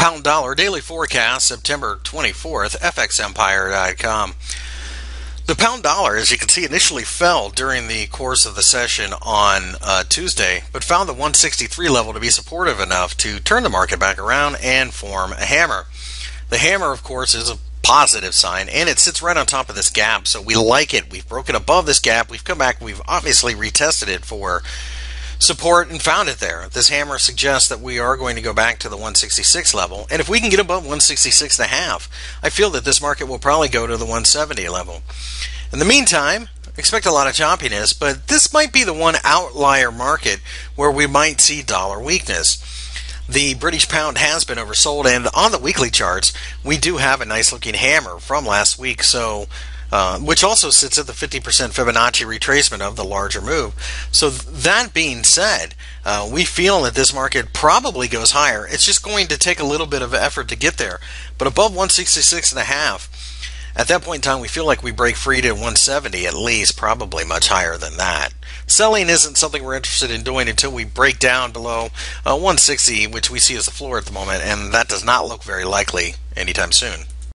Pound dollar daily forecast September 24th, FXEmpire.com. The pound dollar, as you can see, initially fell during the course of the session on Tuesday, but found the 163 level to be supportive enough to turn the market back around and form a hammer. The hammer, of course, is a positive sign, and it sits right on top of this gap, so we like it. We've broken above this gap, we've come back, we've obviously retested it for support and found it there. This hammer suggests that we are going to go back to the 166 level, and if we can get above 166.5, I feel that this market will probably go to the 170 level. In the meantime, expect a lot of choppiness, but this might be the one outlier market where we might see dollar weakness. The British pound has been oversold, and on the weekly charts we do have a nice looking hammer from last week, so which also sits at the 50% Fibonacci retracement of the larger move. So that being said, we feel that this market probably goes higher. It's just going to take a little bit of effort to get there. But above 166.5, at that point in time, we feel like we break free to 170 at least, probably much higher than that. Selling isn't something we're interested in doing until we break down below 160, which we see as the floor at the moment, and that does not look very likely anytime soon.